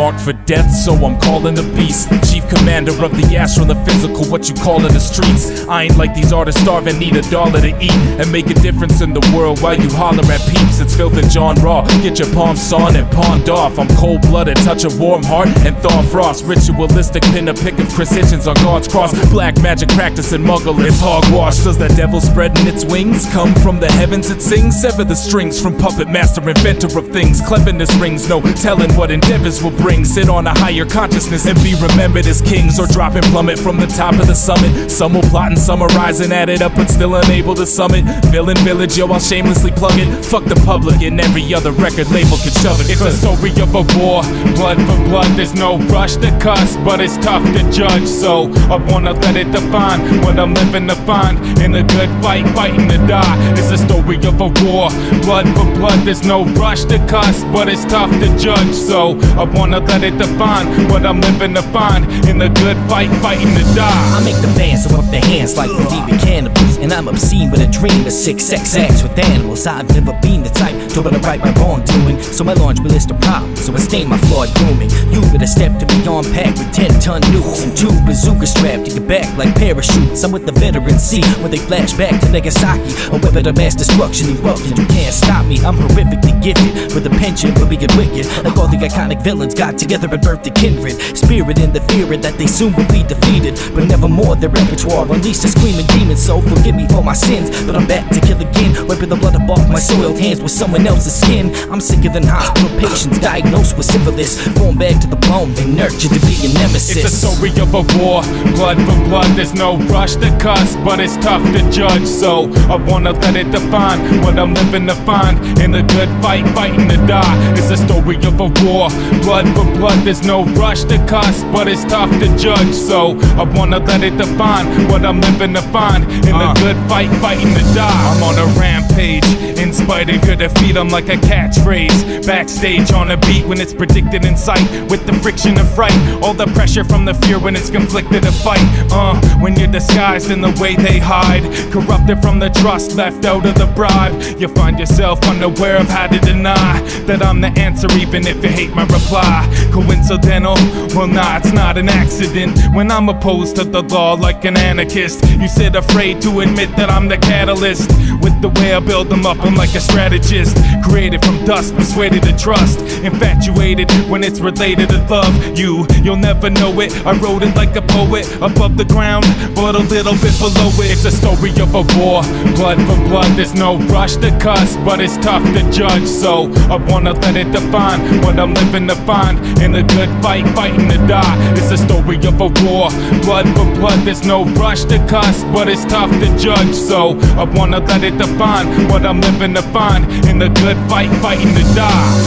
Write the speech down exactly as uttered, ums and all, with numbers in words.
marked for death, so I'm calling the beast, chief commander of the astral, the physical, what you call in the streets. I ain't like these artists starving, need a dollar to eat and make a difference in the world while you holler at peeps. It's Filth and Jawn Raw, get your palms sawn and pawned off. I'm cold-blooded, touch a warm heart and thaw frost, ritualistic pin-a-pick of precisions on God's cross, black magic practice and muggle, it's hogwash. Does that devil spreading its wings come from the heavens? It sings, sever the strings from puppet master, inventor of things. Cleverness rings, no telling what endeavors will bring. Sit on a higher consciousness and be remembered as kings, or drop and plummet from the top of the summit. Some will plot and summarize and add it up, but still unable to summit. Villain village, yo, I'll shamelessly plug it. Fuck the public and every other record label can shove it. It's a story of a war, blood for blood. There's no rush to cuss, but it's tough to judge, so I wanna let it define what I'm living to find. In the good fight, fighting to die. It's a story of a war, blood for blood. There's no rush to cuss, but it's tough to judge, so I wanna let it define what I'm living to find. In the good fight, fighting to die. I make demands to up their hands like the demon cannibals, and I'm obscene with a dream of six sex acts with animals. I've never been the type to want to right my wrongdoing, so my laundry list of problems, so I stain my flawed grooming. You better step to be on pack with ten ton nukes and two bazookas strapped to your back like parachutes. I'm with the veterans, see when they flash back to Nagasaki, a weapon of mass destruction erupting. You can't stop me, I'm horrifically gifted with a penchant for being wicked. Like all the iconic villains got together and birthed a kindred spirit in the fear that they soon will be defeated, but nevermore their repertoire unleashed a screaming demon. So forgive me for my sins, but I'm back to kill again, wiping the blood up off my soiled hands with someone else's skin. I'm sicker than hospital patients diagnosed with syphilis, born back to the bone and nurtured to be a nemesis. It's a story of a war, blood for blood. There's no rush to cuss, but it's tough to judge, so I wanna let it define what I'm living to find. In the good fight, fighting to die. It's a story of a war, blood for blood. There's no rush to cuss, but it's tough to judge, so I wanna let it define what I'm living to find. In the uh. good fight, fighting to die. I'm on a rampage, in spite of good defeat, I'm like a catchphrase. Backstage on a beat when it's predicted in sight, with the friction of fright, all the pressure from the fear when it's conflicted to fight. Uh, when you're disguised in the way they hide, corrupted from the trust, left out of the bribe, you find yourself unaware of how to deny that I'm the answer, even if you hate my reply. Coincidental? Well, nah, it's not an accident when I'm opposed to the law like an anarchist. You sit afraid to admit that I'm the catalyst. With the way I build them up, I'm like a strategist, created from dust, persuaded to trust, infatuated when it's related to love. You, you'll never know it, I wrote it like a poet, above the ground, but a little bit below it. It's a story of a war, blood for blood. There's no rush to cuss, but it's tough to judge, so I wanna let it define what I'm living to find. In the good fight, fighting to die. It's a story of a war, blood for blood. There's no rush to cuss, but it's tough to judge, so I wanna let it define what I'm living to find. In the good fight, fighting to die.